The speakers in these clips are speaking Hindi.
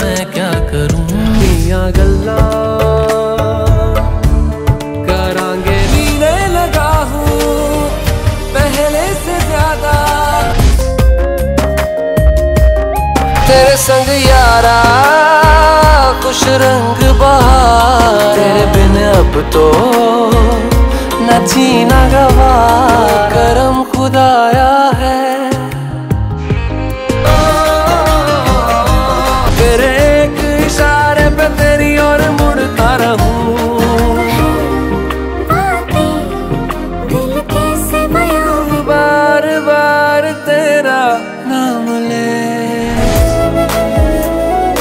मैं क्या करूं मियां गल्ला करांगे जीने लगा हूं पहले से ज्यादा तेरे संग यारा खुश रंग बहार तेरे बिन अब तो न जीना गवार करम खुदाया है तेरे एक इशारे पे तेरी ओर मुड़ता रहूं दिल कैसे बयां बार बार तेरा नाम ले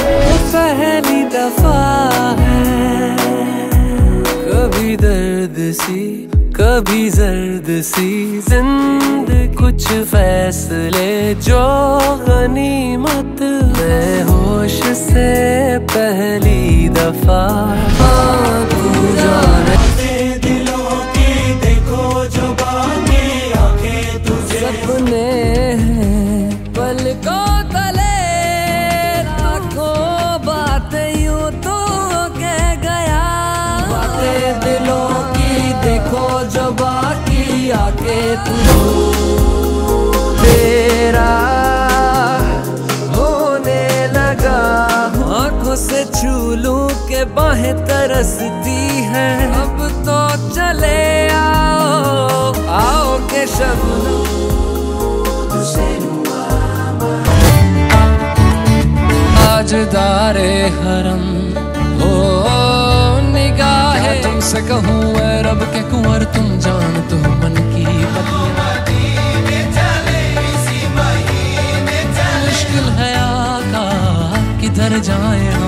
पहली दफा है कभी दर्द सी कभी जर्द सी जिंद कुछ फैसले जो गनीमत मैं होश से पहली दफा दिलों की देखो जो बाकी आंखें तुझे सपने हैं पलकों तले आंखों बातें यूं तो कह गया बातें दिलों की देखो जो बाकी आंखें तुझे तेरा से झूलों के बाहें तरसती है अब तो चले आओ आओ के शब्द ताजदारे हरम हो निगाह तुमसे कहूँ मैं रब के कुंवर तुम जान तो मन की मुश्किल है आका किधर जाए हम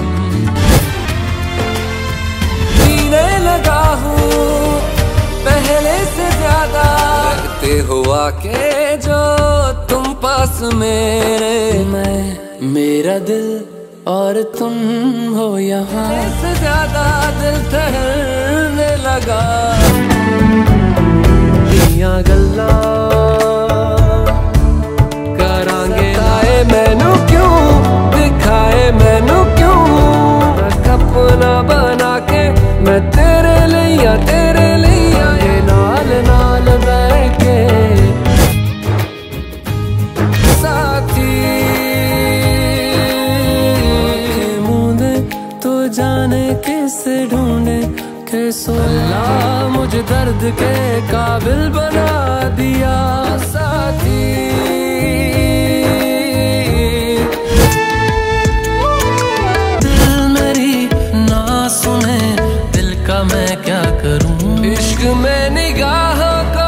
लगा हूँ पहले से ज्यादा लगते हुआ के जो तुम पास मेरे मैं मेरा दिल और तुम हो यहाँ से ज्यादा दिल ठहरने लगा मियां गल्ला करांगे आए मैनू क्यों दिखाए मैनू क्यों अपना बना के मैं तेरे लिया नाल नाल बैठ के साथी मुंदे तो जाने कैसे ढूंढे कैसो ला मुझे दर्द के काबिल बना दिया साथी मैं क्या करूं इश्क में निगाहों को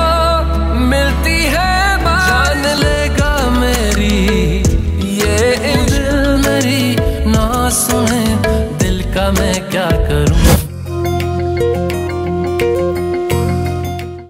मिलती है जान लेगा मेरी ये दिल मेरी ना सुने दिल का मैं क्या करूं।